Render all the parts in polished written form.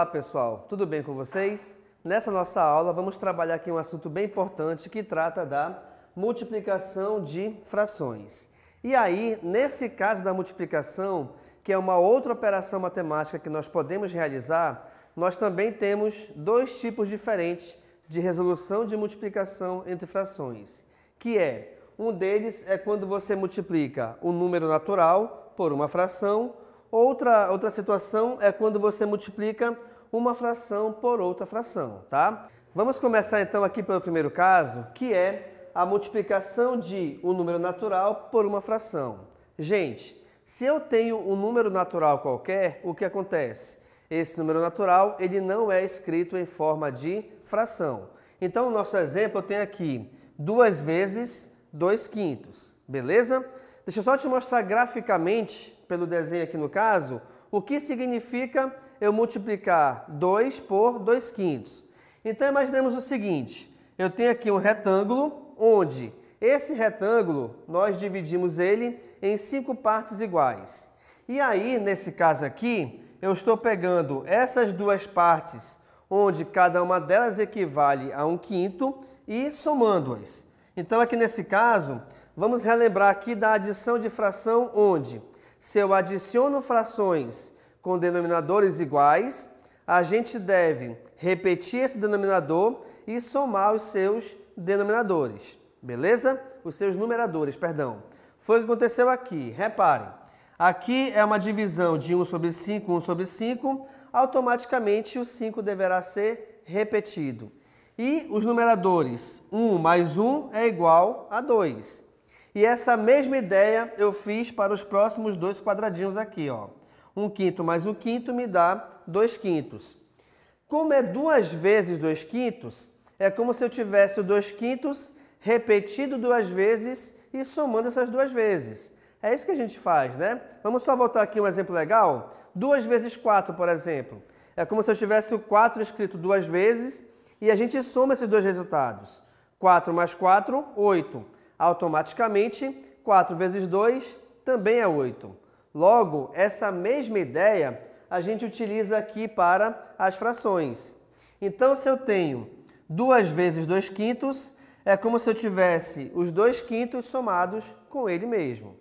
Olá pessoal, tudo bem com vocês? Nessa nossa aula vamos trabalhar aqui um assunto bem importante que trata da multiplicação de frações. E aí, nesse caso da multiplicação, que é uma outra operação matemática que nós podemos realizar, nós também temos dois tipos diferentes de resolução de multiplicação entre frações, que é, um deles é quando você multiplica um número natural por uma fração, outra situação é quando você multiplica uma fração por outra fração, tá? Vamos começar então aqui pelo primeiro caso, que é a multiplicação de um número natural por uma fração. Gente, se eu tenho um número natural qualquer, o que acontece? Esse número natural, ele não é escrito em forma de fração. Então, no nosso exemplo, eu tenho aqui 2 vezes 2 quintos, beleza? Deixa eu só te mostrar graficamente, pelo desenho aqui no caso, o que significa eu multiplicar 2 por 2 quintos. Então, imaginemos o seguinte, eu tenho aqui um retângulo, onde esse retângulo, nós dividimos ele em 5 partes iguais. E aí, nesse caso aqui, eu estou pegando essas duas partes, onde cada uma delas equivale a 1 quinto, e somando-as. Então, aqui nesse caso, vamos relembrar aqui da adição de fração, onde se eu adiciono frações com denominadores iguais, a gente deve repetir esse denominador e somar os seus denominadores, beleza? Os seus numeradores, perdão. Foi o que aconteceu aqui. Reparem, aqui é uma divisão de 1 sobre 5, 1 sobre 5. Automaticamente o 5 deverá ser repetido. E os numeradores 1 mais 1 é igual a 2. E essa mesma ideia eu fiz para os próximos dois quadradinhos aqui, ó. 1 quinto mais 1 quinto me dá 2 quintos. Como é 2 vezes 2 quintos, é como se eu tivesse o 2 quintos repetido 2 vezes e somando essas 2 vezes. É isso que a gente faz, né? Vamos só voltar aqui um exemplo legal? 2 vezes 4, por exemplo. É como se eu tivesse o 4 escrito 2 vezes e a gente soma esses dois resultados. 4 mais 4, 8. Automaticamente, 4 vezes 2 também é 8. Logo, essa mesma ideia a gente utiliza aqui para as frações. Então, se eu tenho 2 vezes 2 quintos, é como se eu tivesse os 2 quintos somados com ele mesmo.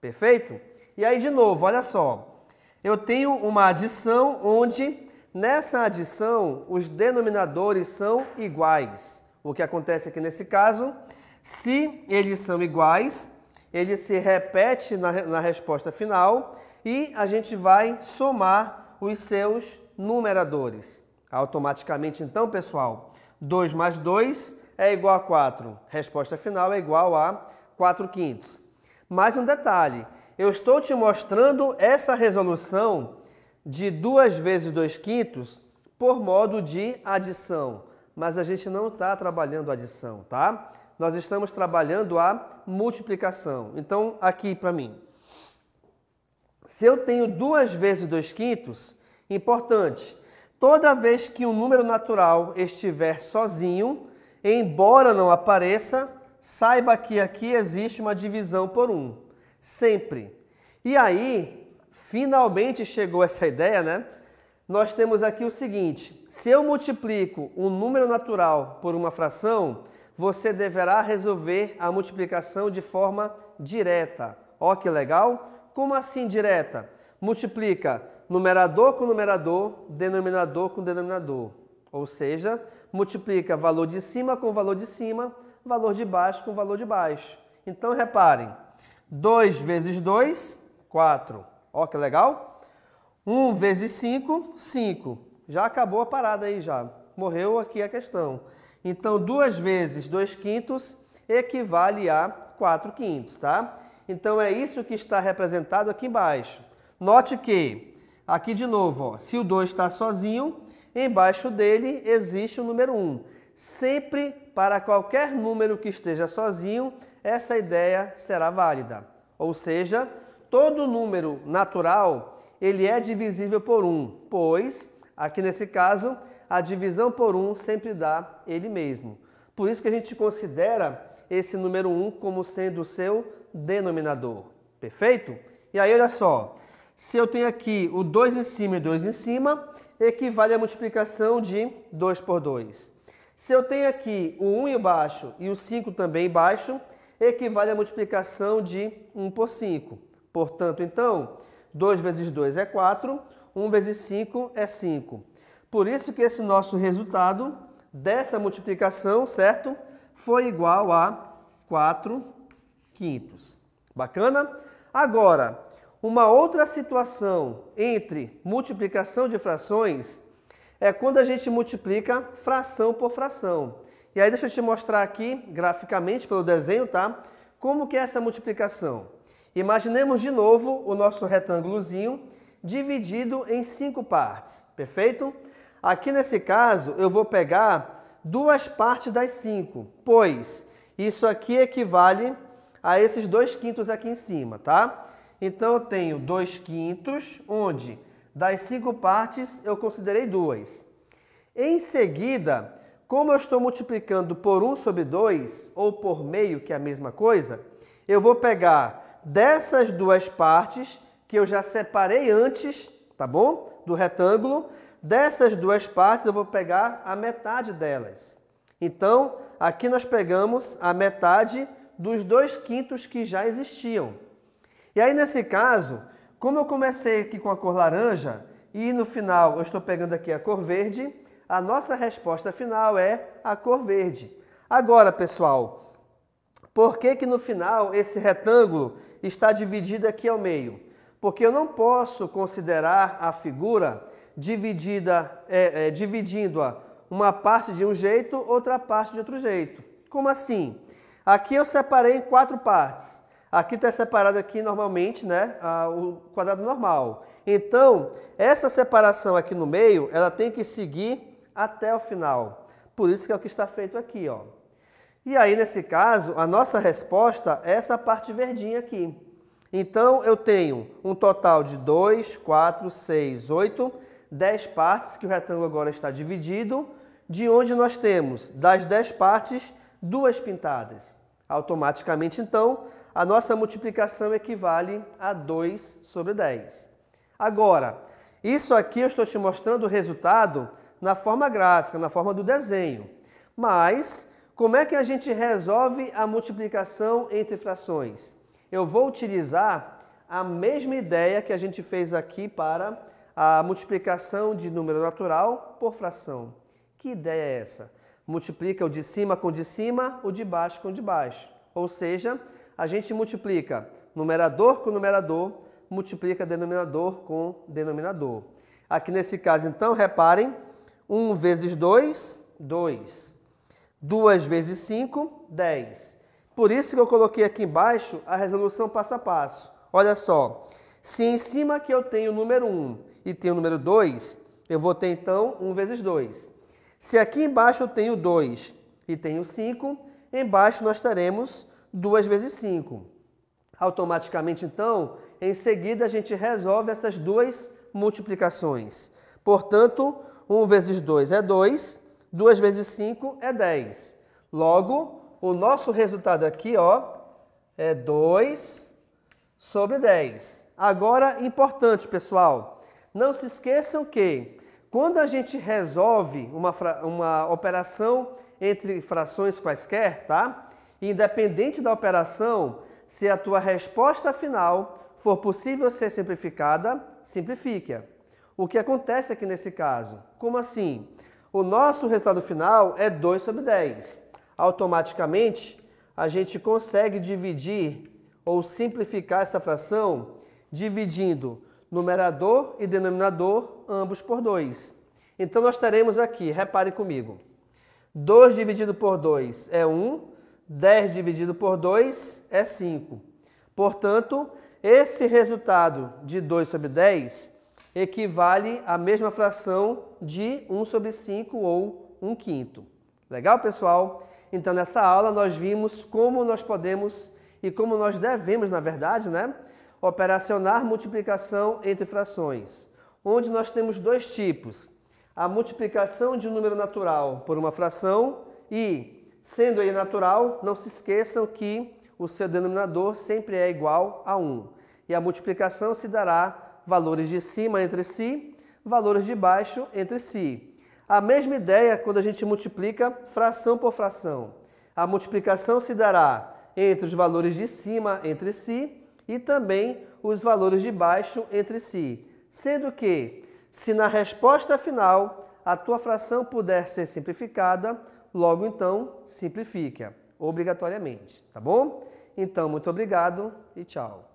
Perfeito? E aí, de novo, olha só. Eu tenho uma adição onde, nessa adição, os denominadores são iguais. O que acontece aqui nesse caso... Se eles são iguais, ele se repete na resposta final e a gente vai somar os seus numeradores. Automaticamente, então, pessoal, 2 mais 2 é igual a 4. Resposta final é igual a 4 quintos. Mais um detalhe, eu estou te mostrando essa resolução de 2 vezes 2 quintos por modo de adição, mas a gente não está trabalhando adição, tá? Nós estamos trabalhando a multiplicação. Então, aqui para mim, se eu tenho 2 vezes 2 quintos, importante, toda vez que um número natural estiver sozinho, embora não apareça, saiba que aqui existe uma divisão por 1, sempre. E aí, finalmente chegou essa ideia, né? Nós temos aqui o seguinte, se eu multiplico um número natural por uma fração, você deverá resolver a multiplicação de forma direta. Ó, que legal! Como assim direta? Multiplica numerador com numerador, denominador com denominador. Ou seja, multiplica valor de cima com valor de cima, valor de baixo com valor de baixo. Então, reparem, 2 vezes 2, 4. Ó, que legal! 1 vezes 5, 5. Já acabou a parada aí, já. Morreu aqui a questão. Então, 2 vezes 2 quintos equivale a 4 quintos, tá? Então, é isso que está representado aqui embaixo. Note que, aqui de novo, ó, se o 2 está sozinho, embaixo dele existe o número 1. Sempre, para qualquer número que esteja sozinho, essa ideia será válida. Ou seja, todo número natural, ele é divisível por 1, pois, aqui nesse caso... A divisão por 1 sempre dá ele mesmo. Por isso que a gente considera esse número 1 como sendo o seu denominador. Perfeito? E aí, olha só. Se eu tenho aqui o 2 em cima e o 2 em cima, equivale à multiplicação de 2 por 2. Se eu tenho aqui o 1 embaixo e o 5 também embaixo, equivale à multiplicação de 1 por 5. Portanto, então, 2 vezes 2 é 4, 1 vezes 5 é 5. Por isso que esse nosso resultado dessa multiplicação, certo? Foi igual a 4 quintos. Bacana? Agora, uma outra situação entre multiplicação de frações é quando a gente multiplica fração por fração. E aí deixa eu te mostrar aqui, graficamente, pelo desenho, tá? Como que é essa multiplicação. Imaginemos de novo o nosso retângulozinho dividido em 5 partes, perfeito? Aqui nesse caso eu vou pegar 2 partes das 5, pois isso aqui equivale a esses 2 quintos aqui em cima, tá? Então eu tenho 2 quintos, onde das 5 partes eu considerei 2. Em seguida, como eu estou multiplicando por 1 sobre 2, ou por meio, que é a mesma coisa, eu vou pegar dessas 2 partes que eu já separei antes, tá bom? Do retângulo. Dessas 2 partes eu vou pegar a metade delas. Então, aqui nós pegamos a metade dos 2 quintos que já existiam. E aí, nesse caso, como eu comecei aqui com a cor laranja e no final eu estou pegando aqui a cor verde, a nossa resposta final é a cor verde. Agora, pessoal, por que que no final esse retângulo está dividido aqui ao meio? Porque eu não posso considerar a figura dividindo-a uma parte de um jeito, outra parte de outro jeito. Como assim? Aqui eu separei em 4 partes. Aqui está separado aqui normalmente, né, o quadrado normal. Então, essa separação aqui no meio, ela tem que seguir até o final. Por isso que é o que está feito aqui, ó. E aí, nesse caso, a nossa resposta é essa parte verdinha aqui. Então, eu tenho um total de 2, 4, 6, 8, 10 partes, que o retângulo agora está dividido, de onde nós temos, das 10 partes, 2 pintadas. Automaticamente, então, a nossa multiplicação equivale a 2 sobre 10. Agora, isso aqui eu estou te mostrando o resultado na forma gráfica, na forma do desenho. Mas, como é que a gente resolve a multiplicação entre frações? Eu vou utilizar a mesma ideia que a gente fez aqui para a multiplicação de número natural por fração. Que ideia é essa? Multiplica o de cima com o de cima, o de baixo com o de baixo. Ou seja, a gente multiplica numerador com numerador, multiplica denominador com denominador. Aqui nesse caso, então, reparem, 1 vezes 2, 2. 2 vezes 5, 10. Por isso que eu coloquei aqui embaixo a resolução passo a passo. Olha só, se em cima que eu tenho o número 1 e tenho o número 2, eu vou ter então 1 vezes 2. Se aqui embaixo eu tenho 2 e tenho 5, embaixo nós teremos 2 vezes 5. Automaticamente então, em seguida a gente resolve essas 2 multiplicações. Portanto, 1 vezes 2 é 2, 2 vezes 5 é 10. Logo, o nosso resultado aqui, ó, é 2 sobre 10. Agora, importante, pessoal, não se esqueçam que quando a gente resolve uma operação entre frações quaisquer, tá? Independente da operação, se a tua resposta final for possível ser simplificada, simplifique-a. O que acontece aqui nesse caso? Como assim? O nosso resultado final é 2 sobre 10. Automaticamente, a gente consegue dividir ou simplificar essa fração dividindo numerador e denominador, ambos por 2. Então, nós teremos aqui, reparem comigo, 2 dividido por 2 é 1, 10 dividido por 2 é 5. Portanto, esse resultado de 2 sobre 10 equivale à mesma fração de 1 sobre 5 ou 1 quinto. Legal, pessoal? Então, nessa aula, nós vimos como nós podemos e como nós devemos, na verdade, né, operacionar multiplicação entre frações, onde nós temos 2 tipos, a multiplicação de um número natural por uma fração e, sendo ele natural, não se esqueçam que o seu denominador sempre é igual a 1. E a multiplicação se dará valores de cima entre si, valores de baixo entre si. A mesma ideia quando a gente multiplica fração por fração. A multiplicação se dará entre os valores de cima entre si e também os valores de baixo entre si. Sendo que, se na resposta final a tua fração puder ser simplificada, logo então simplifica, obrigatoriamente, tá bom? Então, muito obrigado e tchau.